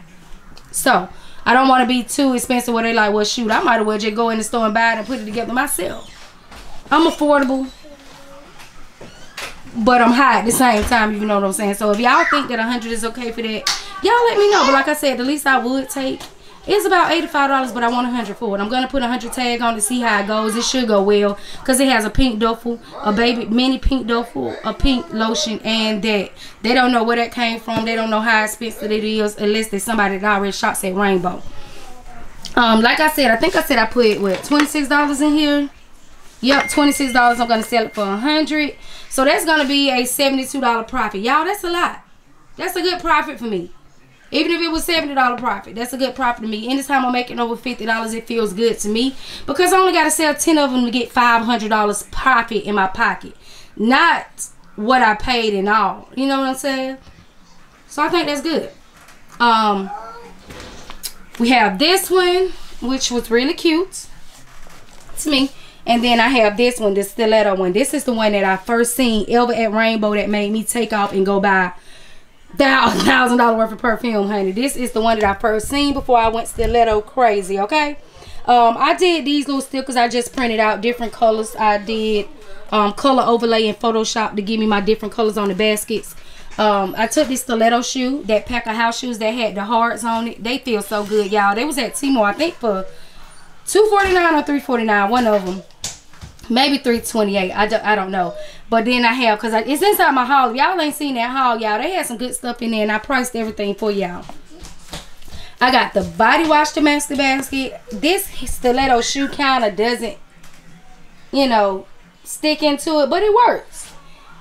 So I don't want to be too expensive where they like, well, shoot, I might as well just go in the store and buy it and put it together myself. I'm affordable, but I'm high at the same time, if you know what I'm saying. So if y'all think that $100 is okay for that, y'all let me know. But like I said, the least I would take, it's about $85, but I want $100 for it. I'm going to put a $100 tag on to see how it goes. It should go well because it has a pink duffel, a baby mini pink duffel, a pink lotion, and that. They don't know where that came from. They don't know how expensive it is unless there's somebody that already shops at Rainbow. Like I said, I think I said I put, what, $26 in here? Yep, $26. I'm going to sell it for $100. So that's going to be a $72 profit. Y'all, that's a lot. That's a good profit for me. Even if it was $70 profit, that's a good profit to me. Anytime I'm making over $50, it feels good to me. Because I only got to sell 10 of them to get $500 profit in my pocket. Not what I paid in all. You know what I'm saying? So I think that's good. We have this one, which was really cute to me. And then I have this one, the stiletto one. This is the one that I first seen ever at Rainbow that made me take off and go buy $1,000 worth of perfume, honey. This is the one that I first seen before I went stiletto crazy, okay? I did these little stickers. I just printed out different colors. I did color overlay in Photoshop to give me my different colors on the baskets. I took this stiletto shoe, that pack of house shoes that had the hearts on it. They feel so good, y'all. They was at Temu, I think, for $2.49 or $3.49, one of them. Maybe $3.28. I don't know. But then I have, because it's inside my haul. Y'all ain't seen that haul, y'all. They had some good stuff in there, and I priced everything for y'all. I got the body wash to match the basket. This stiletto shoe kind of doesn't, you know, stick into it, but it works.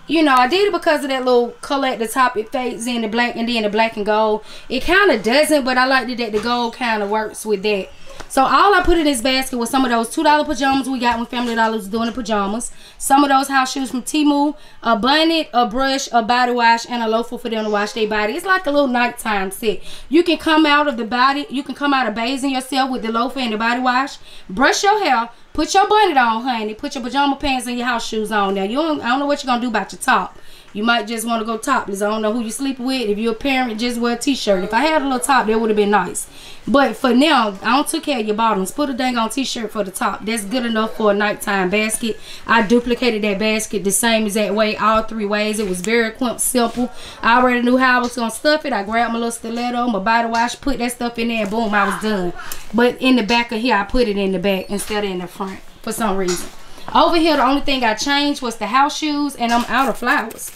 You know, I did it because of that little color at the top. It fades in the black, and then the black and gold. It kind of doesn't, but I like that the gold kind of works with that. So all I put in this basket was some of those $2 pajamas we got when Family Dollar was doing the pajamas. Some of those house shoes from Temu. A bonnet, a brush, a body wash, and a loafer for them to wash their body. It's like a little nighttime set. You can come out of the body. You can come out of bathing yourself with the loafer and the body wash. Brush your hair. Put your bonnet on, honey. Put your pajama pants and your house shoes on. Now, I don't know what you're going to do about your top. You might just want to go topless. I don't know who you sleep with. If you're a parent, just wear a t-shirt. If I had a little top, that would have been nice. But for now, I don't take care of your bottoms. Put a dang on t-shirt for the top. That's good enough for a nighttime basket. I duplicated that basket the same exact way, all three ways. It was very simple. I already knew how I was going to stuff it. I grabbed my little stiletto, my body wash, put that stuff in there, and boom, I was done. But in the back of here, I put it in the back instead of in the front for some reason. Over here, the only thing I changed was the house shoes, and I'm out of flowers.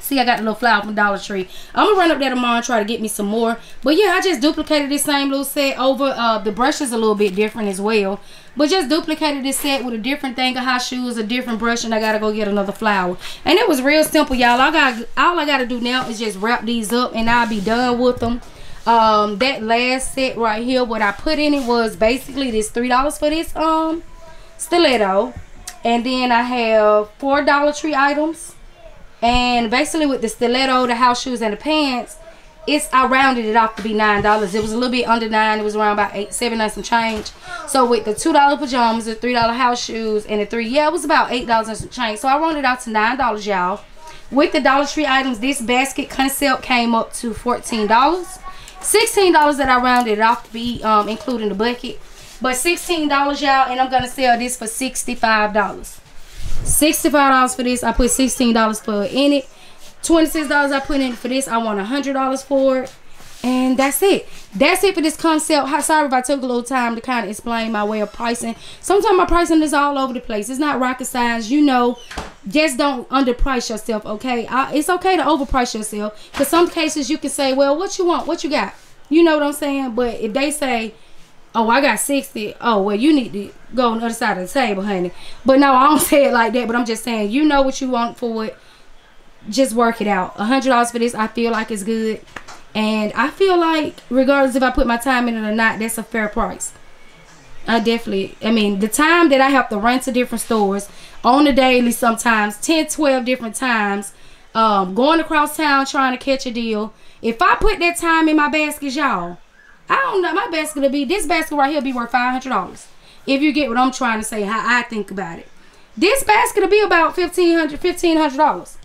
See, I got a little flower from Dollar Tree. I'm going to run up there tomorrow and try to get me some more. But, yeah, I just duplicated this same little set over. The brush is a little bit different as well. But just duplicated this set with a different thing of high shoes, a different brush, and I got to go get another flower. And it was real simple, y'all. All I got to do now is just wrap these up, and I'll be done with them. That last set right here, what I put in it was basically this $3 for this stiletto. And then I have 4 Dollar Tree items. And basically with the stiletto, the house shoes, and the pants, I rounded it off to be $9. It was a little bit under 9. It was around about 8, 7, 9 some change. So with the $2 pajamas, the $3 house shoes, and the it was about $8 and some change. So I rounded out to $9, y'all. With the Dollar Tree items, this basket concept came up to $14. $16 that I rounded it off to be, including the bucket. But $16, y'all, and I'm gonna sell this for $65. $65 for this. I put $16 for it in it. $26 I put in for this. I want $100 for it. And that's it. That's it for this concept. Sorry if I took a little time to kind of explain my way of pricing. Sometimes my pricing is all over the place. It's not rocket science. You know, just don't underprice yourself, okay? It's okay to overprice yourself. Because some cases you can say, well, what you want? What you got? You know what I'm saying? But if they say, oh, I got 60. Oh, well, you need to go on the other side of the table, honey. But no, I don't say it like that. But I'm just saying, you know what you want for it. Just work it out. $100 for this, I feel like it's good. And I feel like, regardless if I put my time in it or not, that's a fair price. I mean, the time that I have to run to different stores on the daily sometimes, 10, 12 different times, going across town trying to catch a deal. If I put that time in my baskets, y'all, I don't know. My basket will be, this basket right here will be worth $500. If you get what I'm trying to say, how I think about it. This basket will be about $1,500.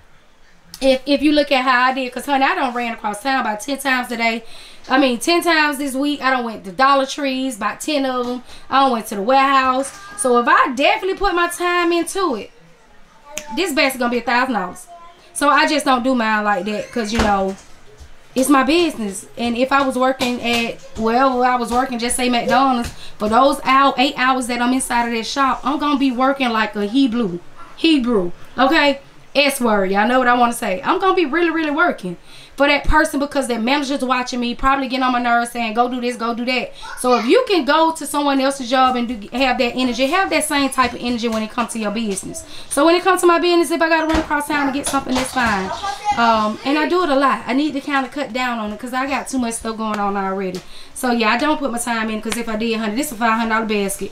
If you look at how I did, because, honey, I done ran across town about 10 times today. I mean, 10 times this week. I done went to Dollar Trees, about 10 of them. I done went to the warehouse. So if I definitely put my time into it, this basket going to be $1,000. So I just don't do mine like that because, you know, it's my business. And if I was working at, well, I was working, just say McDonald's, for those 8 hours that I'm inside of that shop, I'm gonna be working like a Hebrew, okay, S-word, y'all know what I want to say. I'm gonna be really working for that person, because that manager's watching me, probably getting on my nerves, saying go do this, go do that. So if you can go to someone else's job and have that energy, have that same type of energy when it comes to your business. So when it comes to my business, if I gotta run across town to get something, that's fine. And I do it a lot. I need to kind of cut down on it because I got too much stuff going on already. So yeah, I don't put my time in, because if I did, honey, this is a $500 basket.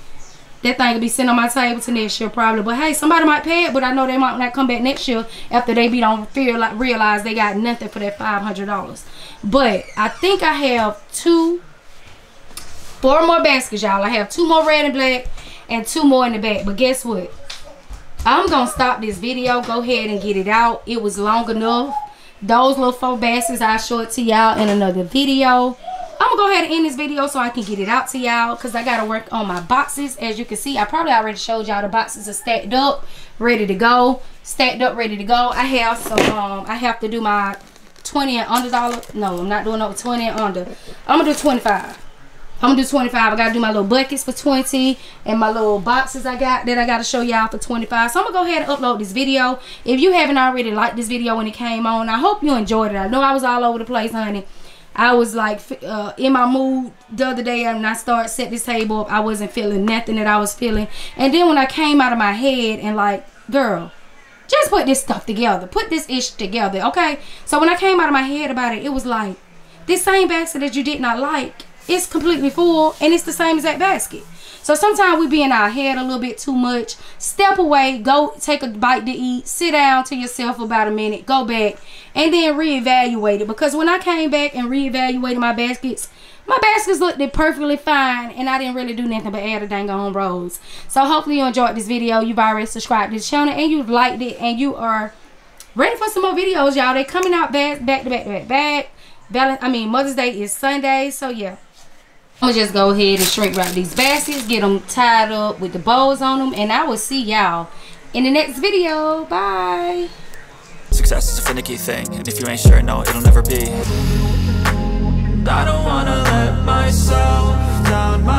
That thing will be sitting on my table to next year probably. But hey, somebody might pay it, but I know they might not come back next year after they realize they got nothing for that $500. But I think I have 4 more baskets, y'all. I have 2 more red and black and 2 more in the back. But guess what? I'm going to stop this video. Go ahead and get it out. It was long enough. Those little 4 baskets, I'll show it to y'all in another video. I'm gonna go ahead and end this video so I can get it out to y'all, because I gotta work on my boxes. As you can see, I probably already showed y'all the boxes are stacked up, ready to go. Stacked up, ready to go. I have some, I have to do my $20 and under dollar. No, I'm not doing no $20 and under. I'm gonna do $25. I'm gonna do 25. I gotta do my little buckets for 20 and my little boxes I got that I gotta show y'all for 25. So I'm gonna go ahead and upload this video. If you haven't already liked this video when it came on, I hope you enjoyed it. I know I was all over the place, honey. I was like in my mood the other day, and I started set this table up. I wasn't feeling nothing that I was feeling, and then when I came out of my head and like, girl, just put this stuff together, put this ish together, okay? So when I came out of my head about it, it was like, this same basket that you did not like, it's completely full, and it's the same exact basket. So sometimes we be in our head a little bit too much. Step away, go take a bite to eat, sit down to yourself for about a minute, go back, and then reevaluate it. Because when I came back and reevaluated my baskets looked perfectly fine, and I didn't really do nothing but add a dang on rolls. So hopefully you enjoyed this video. You've already subscribed to the channel, and you liked it, and you are ready for some more videos, y'all. They're coming out back to back. I mean, Mother's Day is Sunday, so yeah. I'm gonna just go ahead and shrink wrap these baskets, get them tied up with the bows on them, and I will see y'all in the next video. Bye. Success is a finicky thing, and if you ain't sure, no, it'll never be. I don't wanna let myself down.